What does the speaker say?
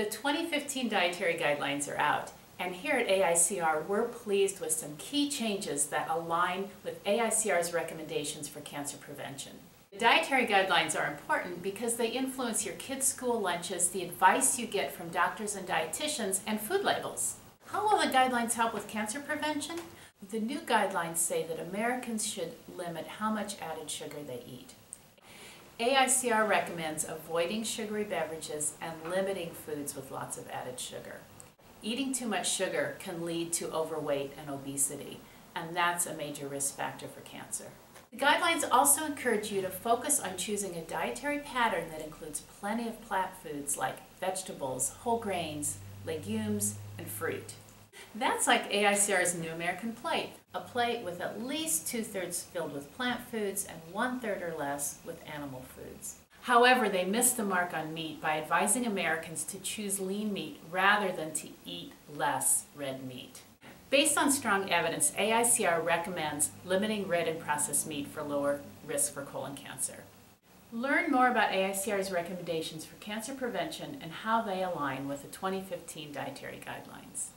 The 2015 Dietary Guidelines are out, and here at AICR we're pleased with some key changes that align with AICR's recommendations for cancer prevention. The Dietary Guidelines are important because they influence your kids' school lunches, the advice you get from doctors and dietitians, and food labels. How will the guidelines help with cancer prevention? The new guidelines say that Americans should limit how much added sugar they eat. AICR recommends avoiding sugary beverages and limiting foods with lots of added sugar. Eating too much sugar can lead to overweight and obesity, and that's a major risk factor for cancer. The guidelines also encourage you to focus on choosing a dietary pattern that includes plenty of plant foods like vegetables, whole grains, legumes, and fruit. That's like AICR's New American Plate, a plate with at least 2/3 filled with plant foods and 1/3 or less with animal foods. However, they missed the mark on meat by advising Americans to choose lean meat rather than to eat less red meat. Based on strong evidence, AICR recommends limiting red and processed meat for lower risk for colon cancer. Learn more about AICR's recommendations for cancer prevention and how they align with the 2015 Dietary Guidelines.